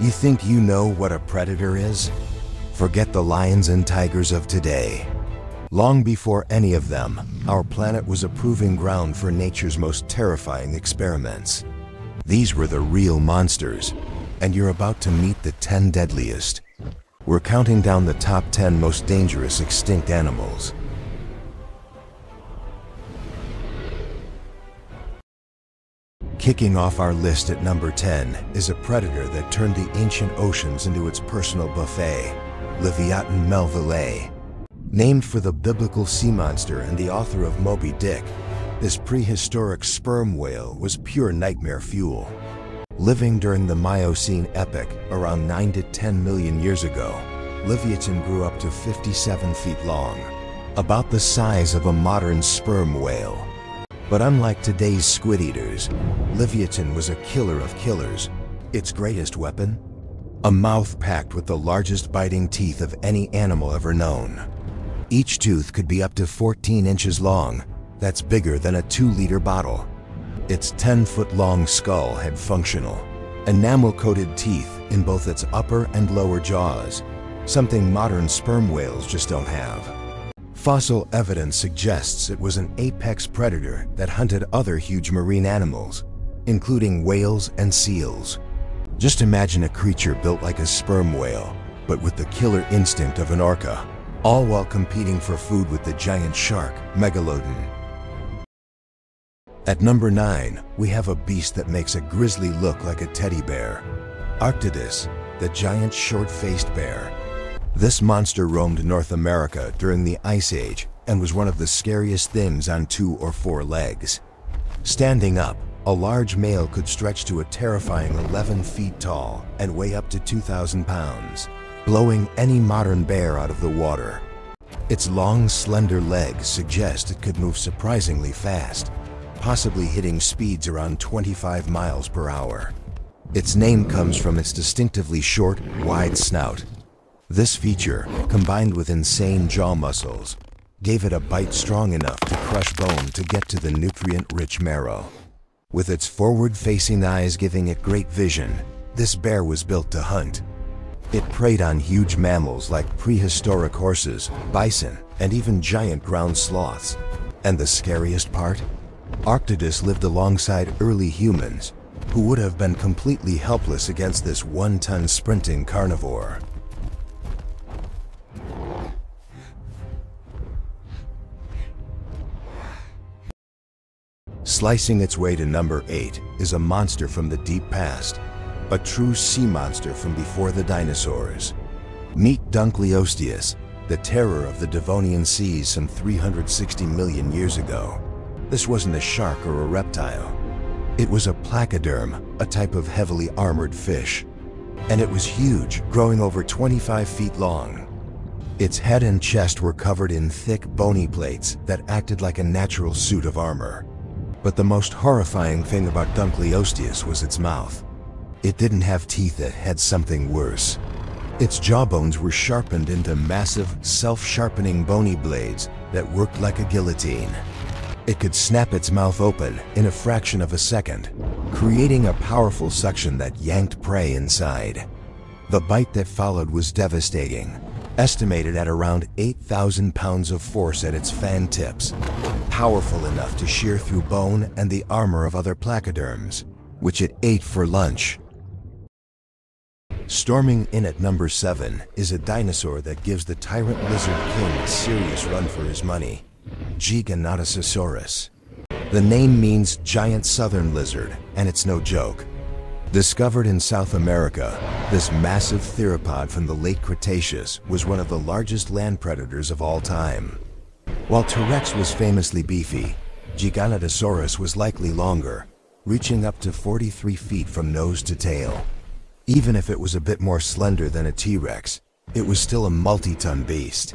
You think you know what a predator is? Forget the lions and tigers of today. Long before any of them, our planet was a proving ground for nature's most terrifying experiments. These were the real monsters, and you're about to meet the 10 deadliest. We're counting down the top 10 most dangerous extinct animals. Kicking off our list at number 10 is a predator that turned the ancient oceans into its personal buffet, Livyatan melvillei. Named for the biblical sea monster and the author of Moby Dick, this prehistoric sperm whale was pure nightmare fuel. Living during the Miocene epoch around 9 to 10 million years ago, Livyatan grew up to 57 feet long, about the size of a modern sperm whale. But unlike today's squid eaters, Livyatan was a killer of killers. Its greatest weapon? A mouth packed with the largest biting teeth of any animal ever known. Each tooth could be up to 14 inches long. That's bigger than a 2-liter bottle. Its 10-foot-long skull had functional, enamel-coated teeth in both its upper and lower jaws, something modern sperm whales just don't have. Fossil evidence suggests it was an apex predator that hunted other huge marine animals, including whales and seals. Just imagine a creature built like a sperm whale, but with the killer instinct of an orca, all while competing for food with the giant shark, Megalodon. At number 9, we have a beast that makes a grizzly look like a teddy bear. Arctodus, the giant short-faced bear. This monster roamed North America during the Ice Age and was one of the scariest things on 2 or 4 legs. Standing up, a large male could stretch to a terrifying 11 feet tall and weigh up to 2,000 pounds, blowing any modern bear out of the water. Its long, slender legs suggest it could move surprisingly fast, possibly hitting speeds around 25 miles per hour. Its name comes from its distinctively short, wide snout. This feature, combined with insane jaw muscles, gave it a bite strong enough to crush bone to get to the nutrient-rich marrow. With its forward-facing eyes giving it great vision, this bear was built to hunt. It preyed on huge mammals like prehistoric horses, bison, and even giant ground sloths. And the scariest part? Arctodus lived alongside early humans, who would have been completely helpless against this 1-ton sprinting carnivore. Slicing its way to number 8 is a monster from the deep past, a true sea monster from before the dinosaurs. Meet Dunkleosteus, the terror of the Devonian seas some 360 million years ago. This wasn't a shark or a reptile. It was a placoderm, a type of heavily armored fish. And it was huge, growing over 25 feet long. Its head and chest were covered in thick, bony plates that acted like a natural suit of armor. But the most horrifying thing about Dunkleosteus was its mouth. It didn't have teeth, it had something worse. Its jawbones were sharpened into massive, self-sharpening bony blades that worked like a guillotine. It could snap its mouth open in a fraction of a second, creating a powerful suction that yanked prey inside. The bite that followed was devastating, estimated at around 8,000 pounds of force at its fan tips, powerful enough to shear through bone and the armor of other placoderms, which it ate for lunch. Storming in at number 7 is a dinosaur that gives the tyrant lizard king a serious run for his money. Giganotosaurus. The name means giant southern lizard, and it's no joke. Discovered in South America, this massive theropod from the late Cretaceous was one of the largest land predators of all time. While T-Rex was famously beefy, Giganotosaurus was likely longer, reaching up to 43 feet from nose to tail. Even if it was a bit more slender than a T-Rex, it was still a multi-ton beast.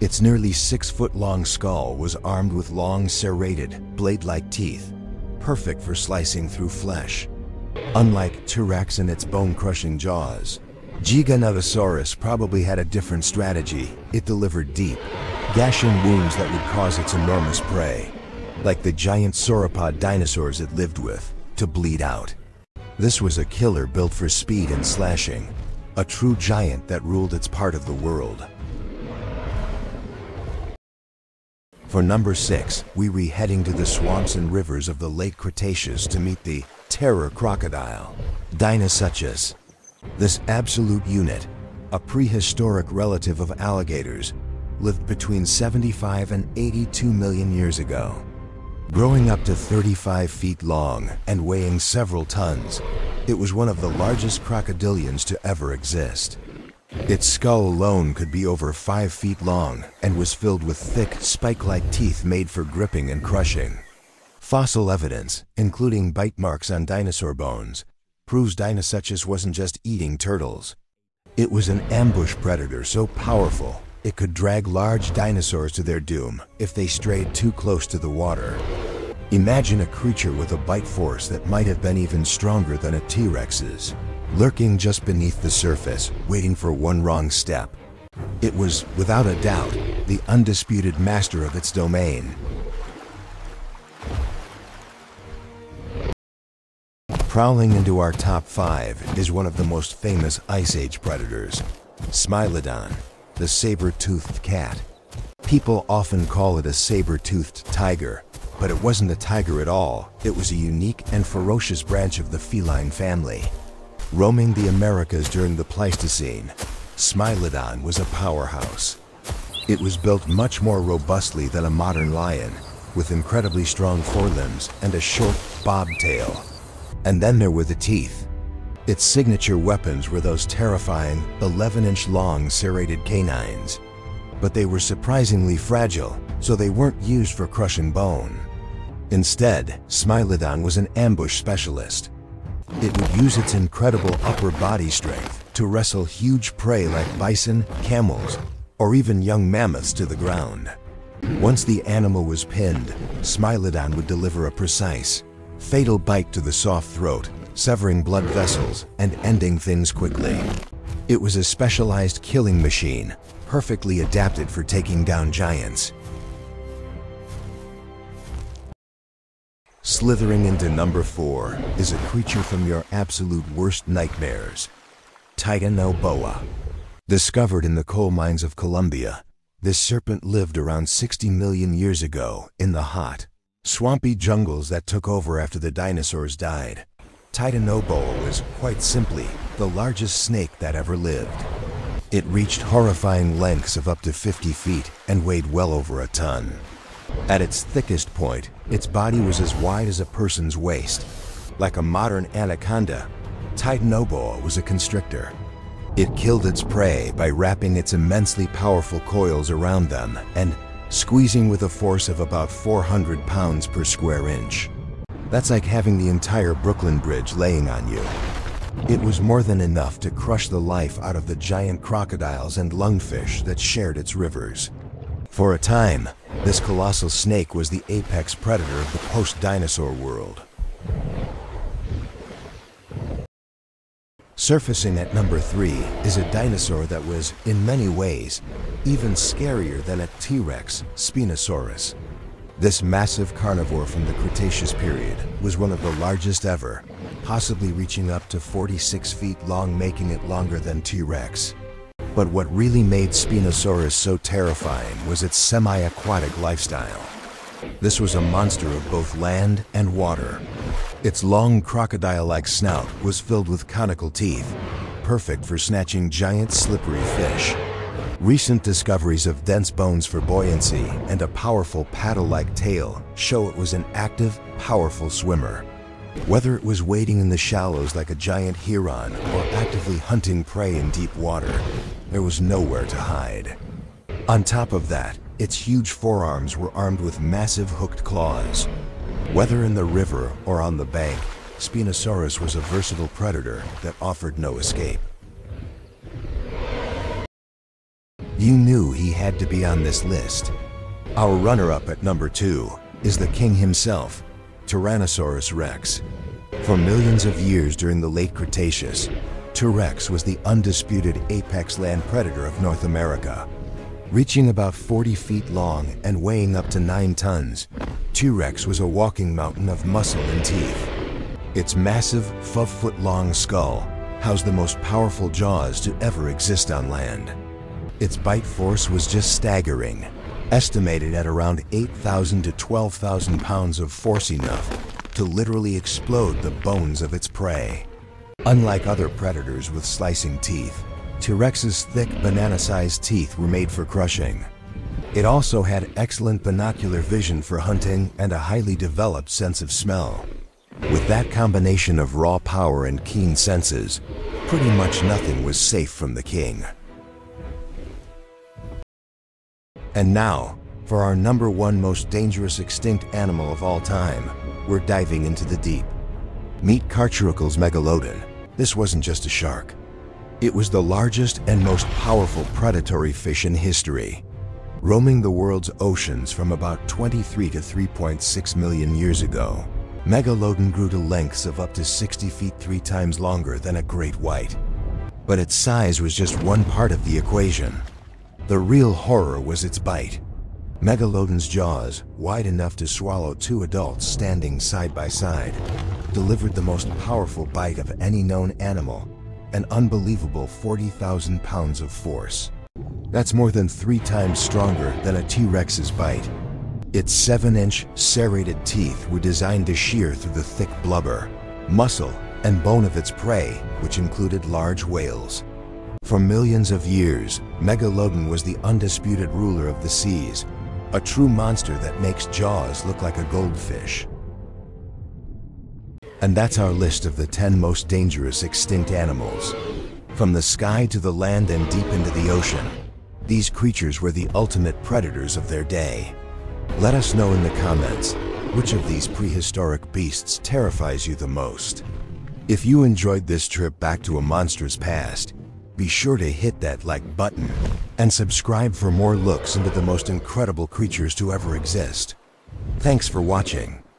Its nearly 6-foot-long skull was armed with long, serrated, blade-like teeth, perfect for slicing through flesh. Unlike T-Rex and its bone-crushing jaws, Giganotosaurus probably had a different strategy. It delivered deep, gashing wounds that would cause its enormous prey, like the giant sauropod dinosaurs it lived with, to bleed out. This was a killer built for speed and slashing, a true giant that ruled its part of the world. For number 6, we were heading to the swamps and rivers of the late Cretaceous to meet the terror crocodile, Deinosuchus. This absolute unit, a prehistoric relative of alligators, lived between 75 and 82 million years ago. Growing up to 35 feet long and weighing several tons, it was one of the largest crocodilians to ever exist. Its skull alone could be over 5 feet long and was filled with thick, spike-like teeth made for gripping and crushing. Fossil evidence, including bite marks on dinosaur bones, proves Deinosuchus wasn't just eating turtles. It was an ambush predator so powerful it could drag large dinosaurs to their doom if they strayed too close to the water. Imagine a creature with a bite force that might have been even stronger than a T-Rex's, lurking just beneath the surface, waiting for one wrong step. It was, without a doubt, the undisputed master of its domain. Prowling into our top 5 is one of the most famous Ice Age predators, Smilodon, the saber-toothed cat. People often call it a saber-toothed tiger, but it wasn't a tiger at all. It was a unique and ferocious branch of the feline family. Roaming the Americas during the Pleistocene, Smilodon was a powerhouse. It was built much more robustly than a modern lion, with incredibly strong forelimbs and a short bobtail. And then there were the teeth. Its signature weapons were those terrifying 11-inch long serrated canines. But they were surprisingly fragile, so they weren't used for crushing bone. Instead, Smilodon was an ambush specialist. It would use its incredible upper body strength to wrestle huge prey like bison, camels, or even young mammoths to the ground. Once the animal was pinned, Smilodon would deliver a precise, fatal bite to the soft throat, severing blood vessels and ending things quickly. It was a specialized killing machine, perfectly adapted for taking down giants. Slithering into number 4 is a creature from your absolute worst nightmares, Titanoboa. Discovered in the coal mines of Colombia, this serpent lived around 60 million years ago in the hot, swampy jungles that took over after the dinosaurs died. Titanoboa was, quite simply, the largest snake that ever lived. It reached horrifying lengths of up to 50 feet and weighed well over a ton. At its thickest point, its body was as wide as a person's waist. Like a modern anaconda, Titanoboa was a constrictor. It killed its prey by wrapping its immensely powerful coils around them and squeezing with a force of about 400 pounds per square inch. That's like having the entire Brooklyn Bridge laying on you. It was more than enough to crush the life out of the giant crocodiles and lungfish that shared its rivers. For a time, this colossal snake was the apex predator of the post-dinosaur world. Surfacing at number 3 is a dinosaur that was, in many ways, even scarier than a T-Rex, Spinosaurus. This massive carnivore from the Cretaceous period was one of the largest ever, possibly reaching up to 46 feet long, making it longer than T-Rex. But what really made Spinosaurus so terrifying was its semi-aquatic lifestyle. This was a monster of both land and water. Its long crocodile-like snout was filled with conical teeth, perfect for snatching giant slippery fish. Recent discoveries of dense bones for buoyancy and a powerful paddle-like tail show it was an active, powerful swimmer. Whether it was wading in the shallows like a giant heron or actively hunting prey in deep water, there was nowhere to hide. On top of that, its huge forearms were armed with massive hooked claws. Whether in the river or on the bank, Spinosaurus was a versatile predator that offered no escape. You knew he had to be on this list. Our runner-up at number 2 is the king himself, Tyrannosaurus rex. For millions of years during the late Cretaceous, T-Rex was the undisputed apex land predator of North America. Reaching about 40 feet long and weighing up to 9 tons, T-Rex was a walking mountain of muscle and teeth. Its massive, 5-foot-long skull housed the most powerful jaws to ever exist on land. Its bite force was just staggering, estimated at around 8,000 to 12,000 pounds of force enough to literally explode the bones of its prey. Unlike other predators with slicing teeth, T-Rex's thick, banana-sized teeth were made for crushing. It also had excellent binocular vision for hunting and a highly developed sense of smell. With that combination of raw power and keen senses, pretty much nothing was safe from the king. And now, for our #1 most dangerous extinct animal of all time, we're diving into the deep. Meet Carchirochel's Megalodon. This wasn't just a shark. It was the largest and most powerful predatory fish in history, roaming the world's oceans from about 23 to 3.6 million years ago. Megalodon grew to lengths of up to 60 feet, 3 times longer than a great white. But its size was just one part of the equation. The real horror was its bite. Megalodon's jaws, wide enough to swallow 2 adults standing side by side, delivered the most powerful bite of any known animal, an unbelievable 40,000 pounds of force. That's more than 3 times stronger than a T-Rex's bite. Its 7-inch, serrated teeth were designed to shear through the thick blubber, muscle, and bone of its prey, which included large whales. For millions of years, Megalodon was the undisputed ruler of the seas, a true monster that makes jaws look like a goldfish. And that's our list of the 10 most dangerous extinct animals. From the sky to the land and deep into the ocean, these creatures were the ultimate predators of their day. Let us know in the comments, which of these prehistoric beasts terrifies you the most? If you enjoyed this trip back to a monster's past, be sure to hit that like button and subscribe for more looks into the most incredible creatures to ever exist. Thanks for watching.